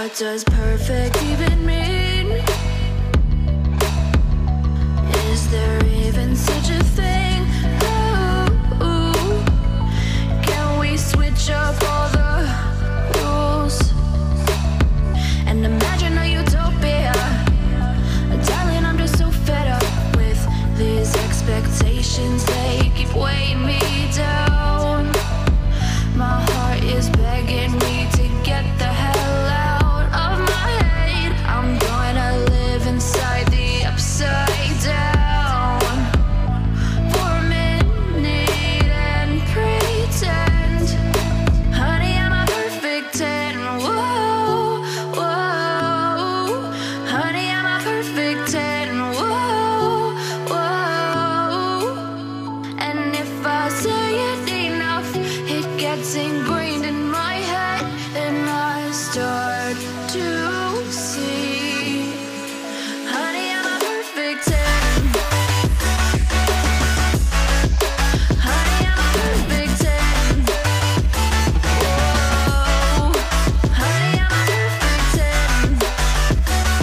What does perfect even mean? Is there even such a thing? Ooh, can we switch up all the rules and imagine a utopia? Darling, I'm just so fed up with these expectations. They keep weighing me down. My heart is begging me to get the hell out of my head. I'm gonna live inside the upside down for a minute and pretend, honey, I'm a perfect 10. Whoa, whoa, honey, I'm a perfect 10. Whoa, whoa. And if I say it enough, it gets ingrained in my head, and I start to see, honey, I'm a perfect 10. Honey, I'm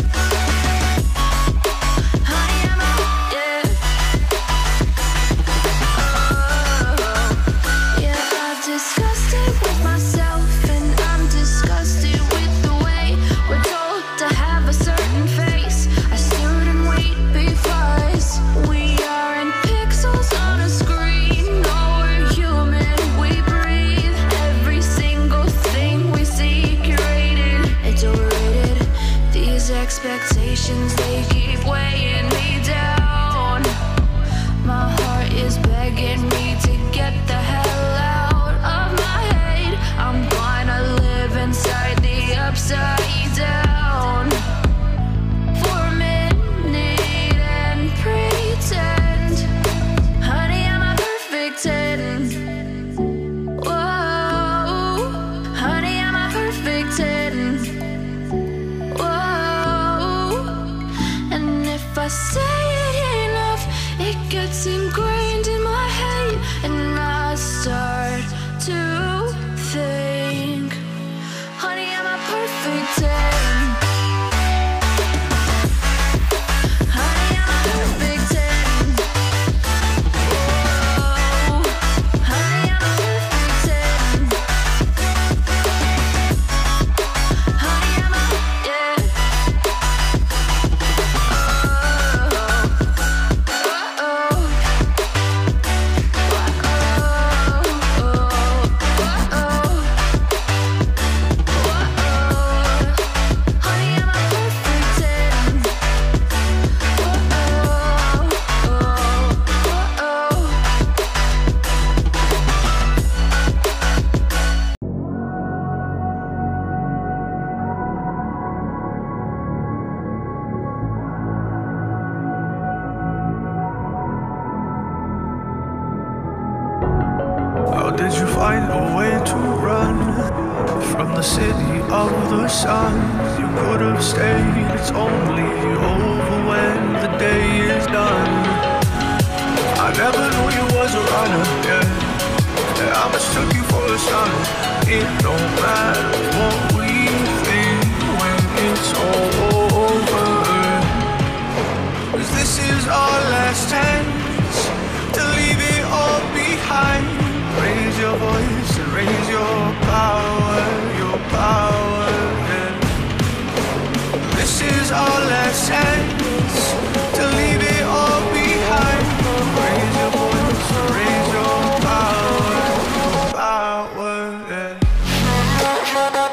a perfect 10. Whoa, honey, I'm a perfect 10. Honey, I'm a, yeah. Yeah, I've discussed it with myself, and I'm disgusted with the way we're told to have a certain face. I stood and wait because we aren't pixels on a screen. No, we're human. We breathe every single thing we see, curated. It's overrated. These expectations, they keep weighing me down. My heart is begging me to get the hell out of my head. I'm gonna live inside the upside down for a minute and pretend, honey, I'm a perfect 10. Whoa, honey, I'm a perfect 10. Whoa, and if I say it enough, it gets ingrained in my head, and I start to think, honey, I'm a perfect 10. Honey, I'm a perfect 10. Whoa, honey, I'm a perfect 10. Honey, I'm a, yeah. Honey, I'm a perfect 10. How did you find a way to run from the city of the sun? You could have stayed, it's only over when the day is done. I never knew you was a runner, yeah. I mistook you for a son. It don't matter what we think when it's all over, 'cause this is our last chance to leave it all behind. Raise your voice and raise your power, yeah. This is our last chance to leave it all behind. Raise your voice and raise your power, yeah.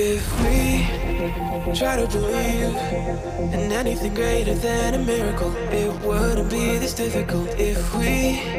If we try to believe in anything greater than a miracle, it wouldn't be this difficult. If we